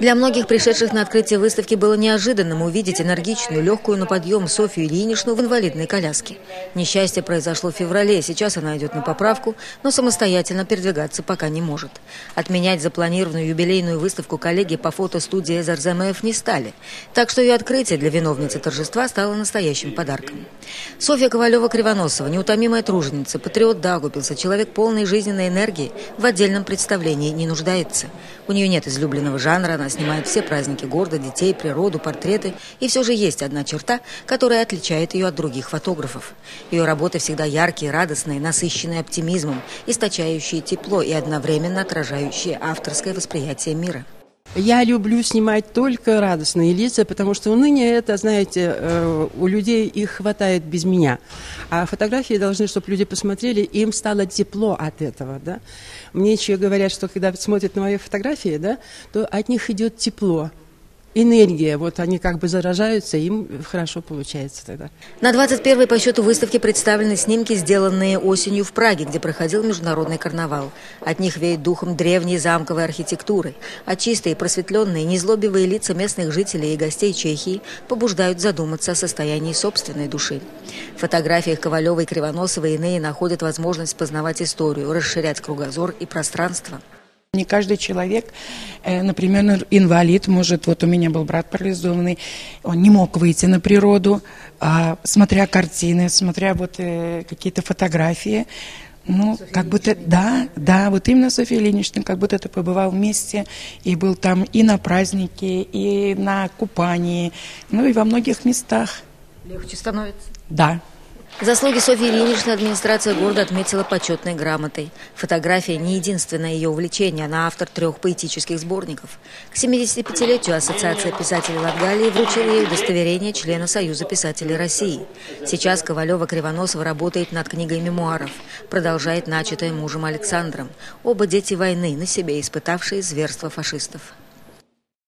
Для многих пришедших на открытие выставки было неожиданным увидеть энергичную, легкую на подъем Софью Ильиничну в инвалидной коляске. Несчастье произошло в феврале, сейчас она идет на поправку, но самостоятельно передвигаться пока не может. Отменять запланированную юбилейную выставку коллеги по фотостудии «Эзерземе Ф» не стали, так что ее открытие для виновницы торжества стало настоящим подарком. Софья Ковалева-Кривоносова, неутомимая труженица, патриот Дагупилса, человек полной жизненной энергии, в отдельном представлении не нуждается. У нее нет излюбленного жанра, она снимает все праздники города, детей, природу, портреты. И все же есть одна черта, которая отличает ее от других фотографов. Ее работы всегда яркие, радостные, насыщенные оптимизмом, источающие тепло и одновременно отражающие авторское восприятие мира. Я люблю снимать только радостные лица, потому что уныние это, знаете, у людей их хватает без меня. А фотографии должны, чтобы люди посмотрели, им стало тепло от этого, да. Мне еще говорят, что когда смотрят на мои фотографии, да, то от них идет тепло. Энергия, вот они как бы заражаются, им хорошо получается тогда. На 21-й по счету выставки представлены снимки, сделанные осенью в Праге, где проходил международный карнавал. От них веет духом древней замковой архитектуры, а чистые, просветленные, незлобивые лица местных жителей и гостей Чехии побуждают задуматься о состоянии собственной души. В фотографиях Ковалевой, Кривоносовой и иные находят возможность познавать историю, расширять кругозор и пространство. Не каждый человек, например, инвалид, может, вот у меня был брат парализованный, он не мог выйти на природу, смотря картины, смотря вот какие-то фотографии, ну, Софья как будто, да, вот именно Софья Ильинична, как будто ты побывал вместе и был там и на празднике, и на купании, ну и во многих местах. Легче становится? Да. Заслуги Софьи Ильиничны администрация города отметила почетной грамотой. Фотография не единственное ее увлечение, она автор 3 поэтических сборников. К 75-летию Ассоциация писателей Латгалии вручила ей удостоверение члена Союза писателей России. Сейчас Ковалева-Кривоносова работает над книгой мемуаров, продолжает начатое мужем Александром. Оба дети войны, на себе испытавшие зверства фашистов.